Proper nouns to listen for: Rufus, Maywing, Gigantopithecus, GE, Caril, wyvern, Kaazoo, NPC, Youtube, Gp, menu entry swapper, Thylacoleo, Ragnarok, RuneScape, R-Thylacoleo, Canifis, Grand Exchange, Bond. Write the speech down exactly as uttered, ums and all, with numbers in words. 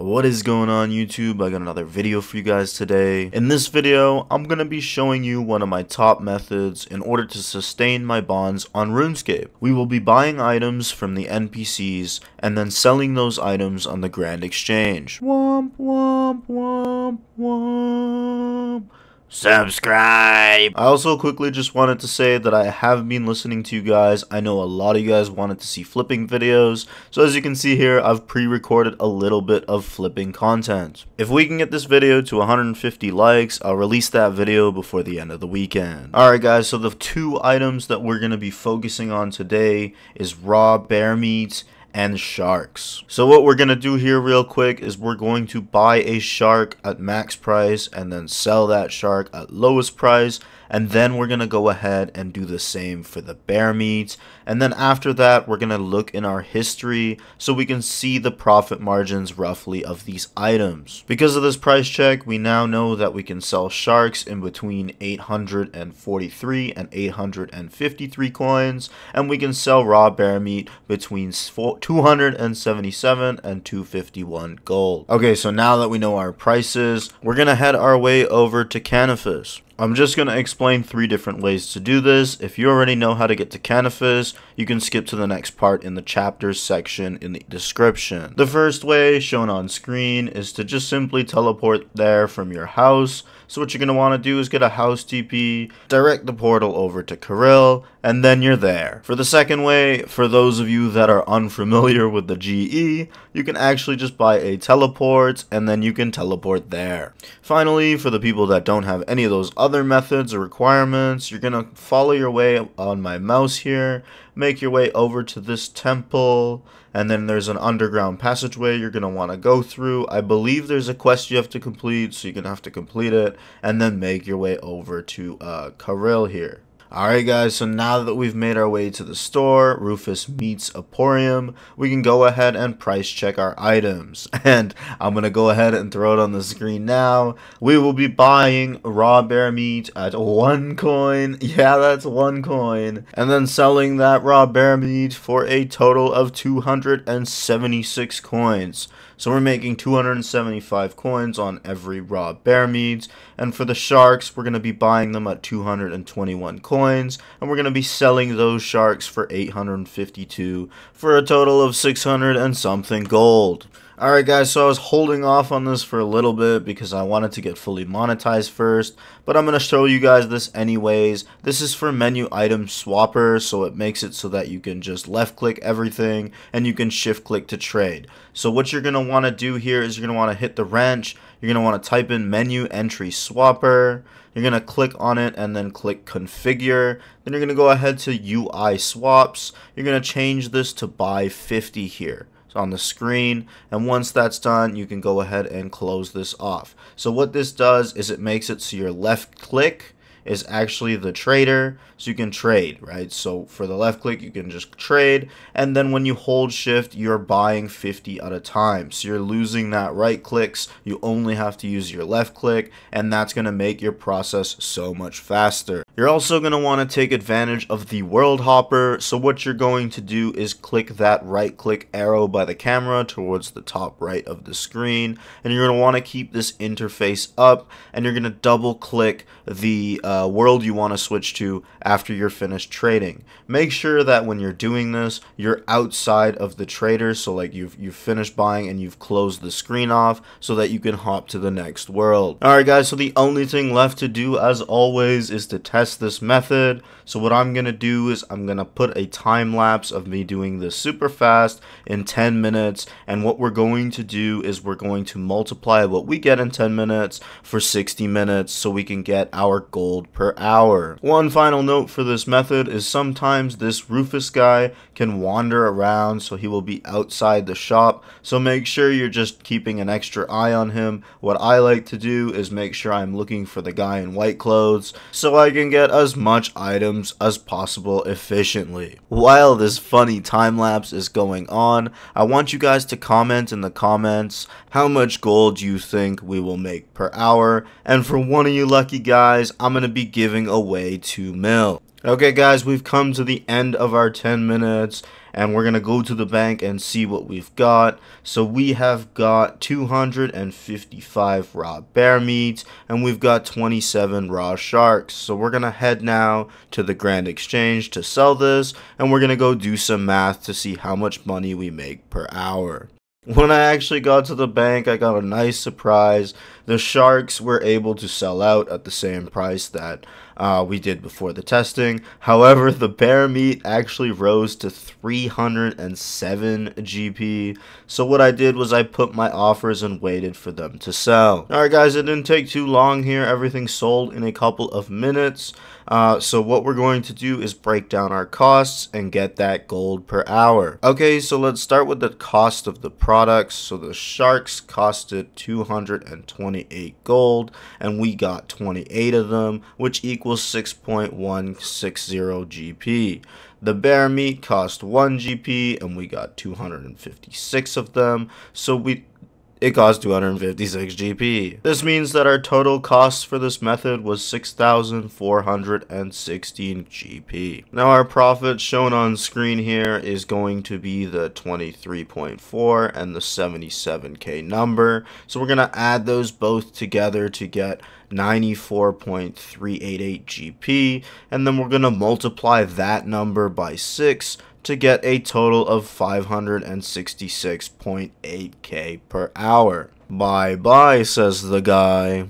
What is going on YouTube? I got another video for you guys today. In this video, I'm going to be showing you one of my top methods in order to sustain my bonds on RuneScape. We will be buying items from the N P Cs and then selling those items on the Grand Exchange. Womp womp womp womp. Subscribe. I also quickly just wanted to say that I have been listening to you guys. I know a lot of you guys wanted to see flipping videos, so as you can see here, I've pre-recorded a little bit of flipping content. If we can get this video to one hundred fifty likes, I'll release that video before the end of the weekend. Alright guys, so the two items that we're going to be focusing on today is raw bear meat and sharks. So what we're gonna do here real quick is we're going to buy a shark at max price and then sell that shark at lowest price, and then we're gonna go ahead and do the same for the bear meat, and then after that we're gonna look in our history so we can see the profit margins roughly of these items. Because of this price check, we now know that we can sell sharks in between eight hundred forty-three and eight hundred fifty-three coins, and we can sell raw bear meat between two hundred seventy-seven and two fifty-one gold. Okay, so now that we know our prices, we're gonna head our way over to Canifis. I'm just going to explain three different ways to do this. If you already know how to get to Canifis, you can skip to the next part in the chapters section in the description. The first way, shown on screen, is to just simply teleport there from your house. So what you're going to want to do is get a house T P, direct the portal over to Caril, and then you're there. For the second way, for those of you that are unfamiliar with the G E, you can actually just buy a teleport, and then you can teleport there. Finally, for the people that don't have any of those other Other methods or requirements, you're gonna follow your way on my mouse here, make your way over to this temple, and then there's an underground passageway you're gonna want to go through. I believe there's a quest you have to complete, so you're gonna have to complete it and then make your way over to uh, Caril here. Alright guys, so now that we've made our way to the store, Rufus meets Emporium, we can go ahead and price check our items. And I'm going to go ahead and throw it on the screen now. We will be buying raw bear meat at one coin. Yeah, that's one coin. And then selling that raw bear meat for a total of two hundred seventy-six coins. So we're making two hundred seventy-five coins on every raw bear meat. And for the sharks, we're going to be buying them at two hundred twenty-one coins. Coins, and we're going to be selling those sharks for eight hundred fifty-two for a total of six hundred and something gold. Alright guys, so I was holding off on this for a little bit because I wanted to get fully monetized first, but I'm going to show you guys this anyways. This is for menu item swapper, so it makes it so that you can just left click everything and you can shift click to trade. So what you're going to want to do here is you're going to want to hit the wrench, you're going to want to type in menu entry swapper, you're going to click on it and then click configure, then you're going to go ahead to U I swaps, you're going to change this to buy fifty here on the screen, and once that's done you can go ahead and close this off. So what this does is it makes it so your left click is actually the trader, so you can trade, right? So for the left click you can just trade, and then when you hold shift you're buying fifty at a time, so you're losing that right clicks, you only have to use your left click, and that's going to make your process so much faster. You're also going to want to take advantage of the world hopper, so what you're going to do is click that right click arrow by the camera towards the top right of the screen, and you're going to want to keep this interface up, and you're going to double click the uh, world you want to switch to after you're finished trading. Make sure that when you're doing this you're outside of the trader, so like you've, you've finished buying and you've closed the screen off so that you can hop to the next world. Alright guys, so the only thing left to do as always is to test this method. So what I'm gonna do is I'm gonna put a time lapse of me doing this super fast in ten minutes, and what we're going to do is we're going to multiply what we get in ten minutes for sixty minutes so we can get our gold per hour. One final note for this method is sometimes this Rufus guy can wander around, so he will be outside the shop, so make sure you're just keeping an extra eye on him. What I like to do is make sure I'm looking for the guy in white clothes so I can get as much items as possible efficiently. While this funny time lapse is going on, I want you guys to comment in the comments how much gold you think we will make per hour, and for one of you lucky guys I'm gonna be giving away two mil. Okay guys, we've come to the end of our ten minutes and we're gonna go to the bank and see what we've got. So we have got two hundred fifty-five raw bear meats and we've got twenty-seven raw sharks. So we're gonna head now to the Grand Exchange to sell this, and we're gonna go do some math to see how much money we make per hour. When I actually got to the bank, I got a nice surprise. The sharks were able to sell out at the same price that uh, we did before the testing. However, the bear meat actually rose to three hundred seven G P. So what I did was I put my offers and waited for them to sell. Alright guys, it didn't take too long here. Everything sold in a couple of minutes. Uh, so what we're going to do is break down our costs and get that gold per hour. Okay, so let's start with the cost of the products. So the sharks costed two hundred twenty-eight gold and we got twenty-eight of them, which equals six point one six zero G P. The bear meat cost one G P and we got two hundred fifty-six of them, so we It cost two hundred fifty-six G P. This means that our total cost for this method was six thousand four hundred sixteen G P. Now our profit shown on screen here is going to be the twenty-three point four and the seventy-seven K number. So we're going to add those both together to get ninety-four point three eight eight G P, and then we're going to multiply that number by six to get a total of five hundred sixty-six point eight K per hour. Bye bye, says the guy.